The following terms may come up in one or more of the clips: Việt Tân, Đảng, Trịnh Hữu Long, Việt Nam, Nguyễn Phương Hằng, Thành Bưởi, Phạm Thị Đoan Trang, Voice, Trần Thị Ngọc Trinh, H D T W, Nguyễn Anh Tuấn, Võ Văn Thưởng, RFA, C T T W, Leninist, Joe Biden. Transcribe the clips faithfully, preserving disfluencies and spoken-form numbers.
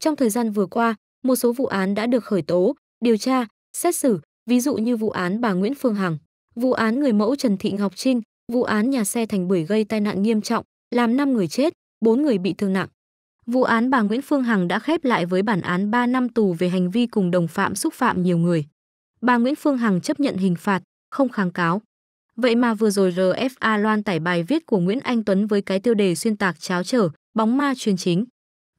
Trong thời gian vừa qua, một số vụ án đã được khởi tố, điều tra, xét xử, ví dụ như vụ án bà Nguyễn Phương Hằng, vụ án người mẫu Trần Thị Ngọc Trinh, vụ án nhà xe Thành Bưởi gây tai nạn nghiêm trọng, làm năm người chết, bốn người bị thương nặng. Vụ án bà Nguyễn Phương Hằng đã khép lại với bản án ba năm tù về hành vi cùng đồng phạm xúc phạm nhiều người. Bà Nguyễn Phương Hằng chấp nhận hình phạt, không kháng cáo. Vậy mà vừa rồi R F A loan tải bài viết của Nguyễn Anh Tuấn với cái tiêu đề xuyên tạc tráo trở, bóng ma chuyên chính.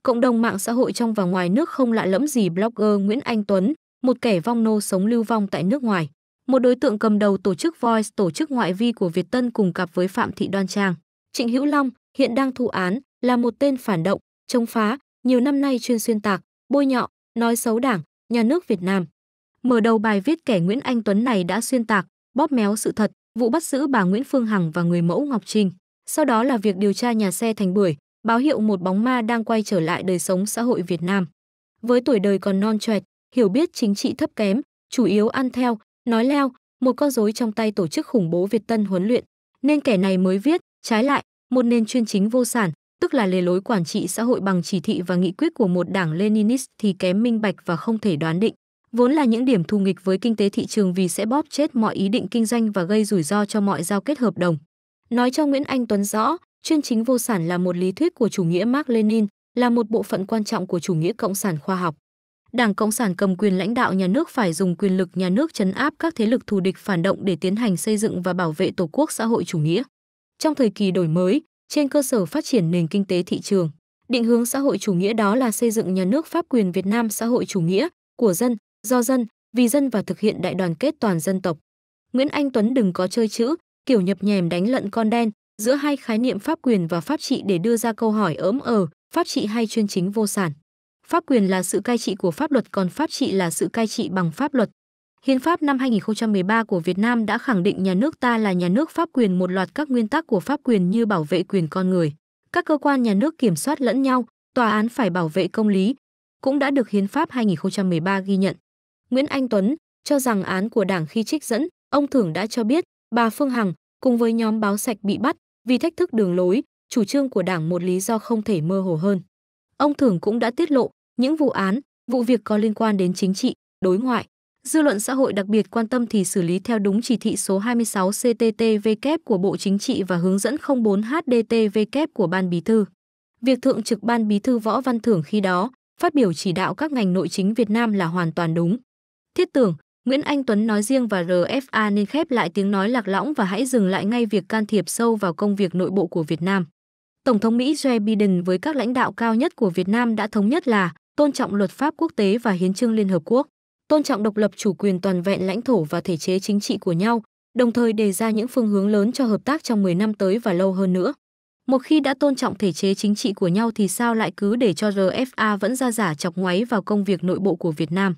Cộng đồng mạng xã hội trong và ngoài nước không lạ lẫm gì blogger Nguyễn Anh Tuấn, một kẻ vong nô sống lưu vong tại nước ngoài, một đối tượng cầm đầu tổ chức Voice, tổ chức ngoại vi của Việt Tân cùng cặp với Phạm Thị Đoan Trang. Trịnh Hữu Long, hiện đang thụ án, là một tên phản động, chống phá, nhiều năm nay chuyên xuyên tạc, bôi nhọ, nói xấu Đảng, Nhà nước Việt Nam. Mở đầu bài viết, kẻ Nguyễn Anh Tuấn này đã xuyên tạc, bóp méo sự thật, vụ bắt giữ bà Nguyễn Phương Hằng và người mẫu Ngọc Trinh. Sau đó là việc điều tra nhà xe Thành Bưởi, báo hiệu một bóng ma đang quay trở lại đời sống xã hội Việt Nam. Với tuổi đời còn non choẹt, hiểu biết chính trị thấp kém, chủ yếu ăn theo, nói leo, một con rối trong tay tổ chức khủng bố Việt Tân huấn luyện, nên kẻ này mới viết, trái lại, một nền chuyên chính vô sản, tức là lề lối quản trị xã hội bằng chỉ thị và nghị quyết của một đảng Leninist thì kém minh bạch và không thể đoán định. Vốn là những điểm thù nghịch với kinh tế thị trường vì sẽ bóp chết mọi ý định kinh doanh và gây rủi ro cho mọi giao kết hợp đồng. Nói cho Nguyễn Anh Tuấn rõ, chuyên chính vô sản là một lý thuyết của chủ nghĩa Marx Lenin, là một bộ phận quan trọng của chủ nghĩa cộng sản khoa học. Đảng Cộng sản cầm quyền lãnh đạo nhà nước phải dùng quyền lực nhà nước trấn áp các thế lực thù địch phản động để tiến hành xây dựng và bảo vệ tổ quốc xã hội chủ nghĩa. Trong thời kỳ đổi mới, trên cơ sở phát triển nền kinh tế thị trường, định hướng xã hội chủ nghĩa đó là xây dựng nhà nước pháp quyền Việt Nam xã hội chủ nghĩa, của dân, do dân, vì dân và thực hiện đại đoàn kết toàn dân tộc. Nguyễn Anh Tuấn đừng có chơi chữ, kiểu nhập nhèm đánh lận con đen giữa hai khái niệm pháp quyền và pháp trị để đưa ra câu hỏi ỡm ờ, pháp trị hay chuyên chính vô sản. Pháp quyền là sự cai trị của pháp luật, còn pháp trị là sự cai trị bằng pháp luật. Hiến pháp năm hai nghìn không trăm mười ba của Việt Nam đã khẳng định nhà nước ta là nhà nước pháp quyền, một loạt các nguyên tắc của pháp quyền như bảo vệ quyền con người, các cơ quan nhà nước kiểm soát lẫn nhau, tòa án phải bảo vệ công lý, cũng đã được Hiến pháp hai nghìn không trăm mười ba ghi nhận. Nguyễn Anh Tuấn cho rằng án của Đảng khi trích dẫn, ông Thưởng đã cho biết bà Phương Hằng cùng với nhóm báo sạch bị bắt vì thách thức đường lối, chủ trương của Đảng, một lý do không thể mơ hồ hơn. Ông Thưởng cũng đã tiết lộ những vụ án, vụ việc có liên quan đến chính trị, đối ngoại. Dư luận xã hội đặc biệt quan tâm thì xử lý theo đúng chỉ thị số hai mươi sáu C T T W của Bộ Chính trị và hướng dẫn không bốn H D T W của Ban Bí thư. Việc Thượng trực Ban Bí thư Võ Văn Thưởng khi đó phát biểu chỉ đạo các ngành nội chính Việt Nam là hoàn toàn đúng. Thiết tưởng, Nguyễn Anh Tuấn nói riêng và R F A nên khép lại tiếng nói lạc lõng và hãy dừng lại ngay việc can thiệp sâu vào công việc nội bộ của Việt Nam. Tổng thống Mỹ Joe Biden với các lãnh đạo cao nhất của Việt Nam đã thống nhất là tôn trọng luật pháp quốc tế và hiến chương Liên Hợp Quốc, tôn trọng độc lập chủ quyền toàn vẹn lãnh thổ và thể chế chính trị của nhau, đồng thời đề ra những phương hướng lớn cho hợp tác trong mười năm tới và lâu hơn nữa. Một khi đã tôn trọng thể chế chính trị của nhau thì sao lại cứ để cho R F A vẫn ra giả chọc ngoáy vào công việc nội bộ của Việt Nam?